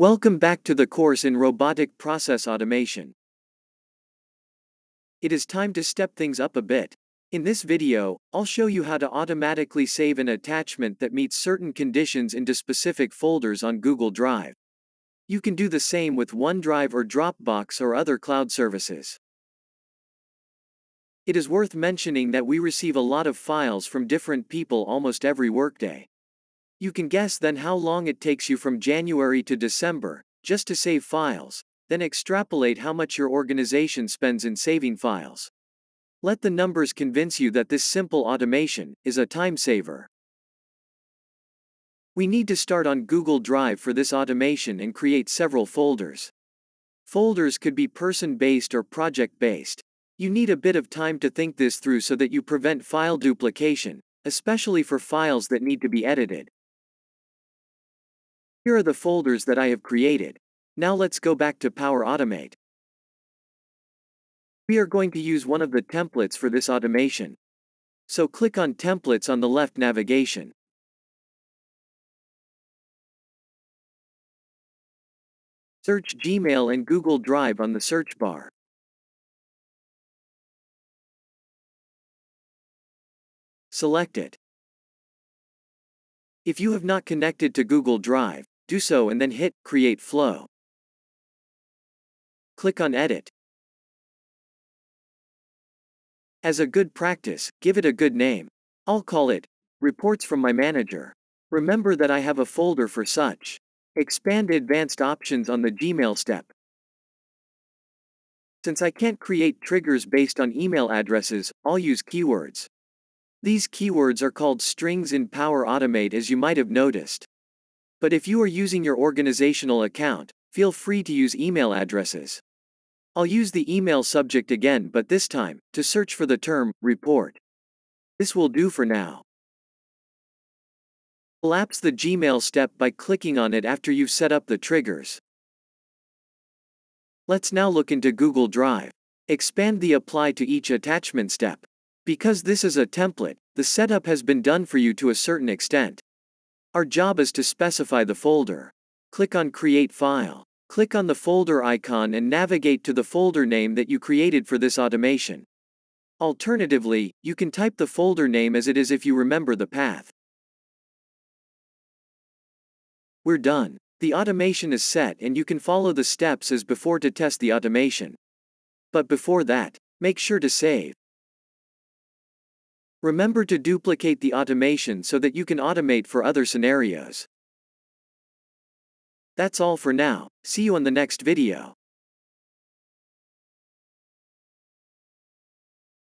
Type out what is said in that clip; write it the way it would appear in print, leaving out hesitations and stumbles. Welcome back to the course in Robotic Process Automation. It is time to step things up a bit. In this video, I'll show you how to automatically save an attachment that meets certain conditions into specific folders on Google Drive. You can do the same with OneDrive or Dropbox or other cloud services. It is worth mentioning that we receive a lot of files from different people almost every workday. You can guess then how long it takes you from January to December, just to save files, then extrapolate how much your organization spends in saving files. Let the numbers convince you that this simple automation is a time saver. We need to start on Google Drive for this automation and create several folders. Folders could be person-based or project-based. You need a bit of time to think this through so that you prevent file duplication, especially for files that need to be edited. Here are the folders that I have created. Now let's go back to Power Automate. We are going to use one of the templates for this automation. So click on Templates on the left navigation. Search Gmail and Google Drive on the search bar. Select it. If you have not connected to Google Drive, do so and then hit Create Flow. Click on Edit. As a good practice, give it a good name. I'll call it Reports from My Manager. Remember that I have a folder for such. Expand Advanced Options on the Gmail step. Since I can't create triggers based on email addresses, I'll use keywords. These keywords are called strings in Power Automate, as you might have noticed. But if you are using your organizational account, feel free to use email addresses. I'll use the email subject again, but this time, to search for the term, report. This will do for now. Collapse the Gmail step by clicking on it after you've set up the triggers. Let's now look into Google Drive. Expand the Apply to each attachment step. Because this is a template, the setup has been done for you to a certain extent. Our job is to specify the folder. Click on Create File. Click on the folder icon and navigate to the folder name that you created for this automation. Alternatively, you can type the folder name as it is if you remember the path. We're done. The automation is set and you can follow the steps as before to test the automation. But before that, make sure to save. Remember to duplicate the automation so that you can automate for other scenarios. That's all for now. See you on the next video.